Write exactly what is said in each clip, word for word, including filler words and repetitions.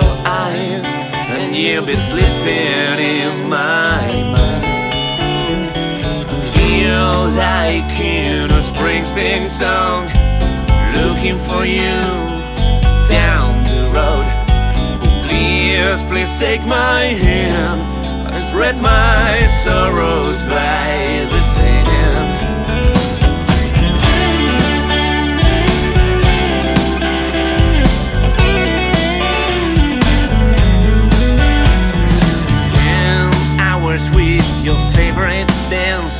your eyes, and you'll be sleeping in my mind. I feel like in a Springsteen song, looking for you down the road. Please, please take my hand, I spread my sorrows by the sand. Dance,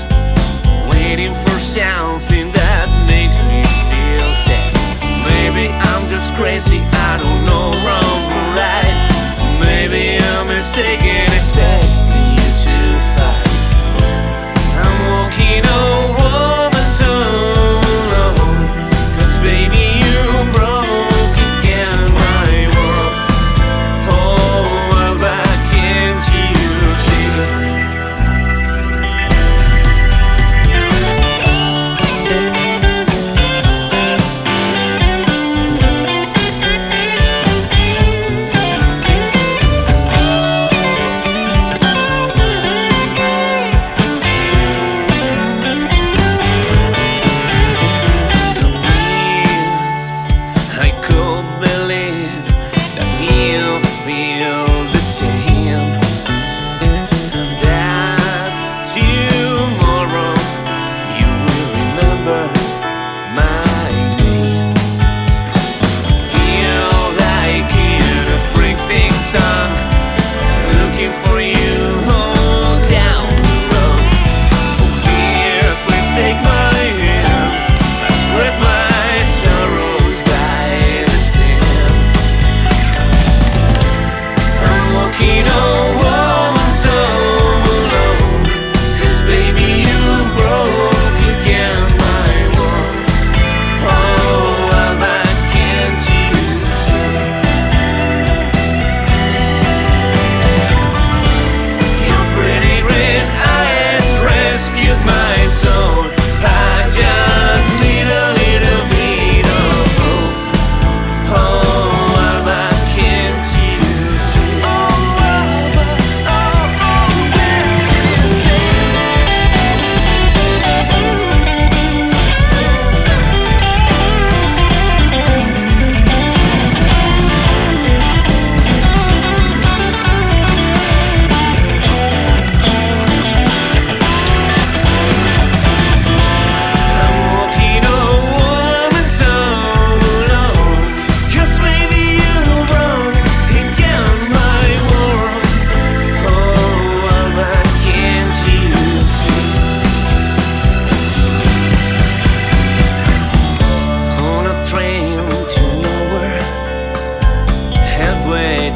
waiting for something that makes me feel sad. Maybe I'm just crazy, I don't know wrong from right. Maybe I'm mistaken, expecting you to fight. I'm walking on woman's alone, cause baby you broke again my world. Oh, why can't you see?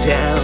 Down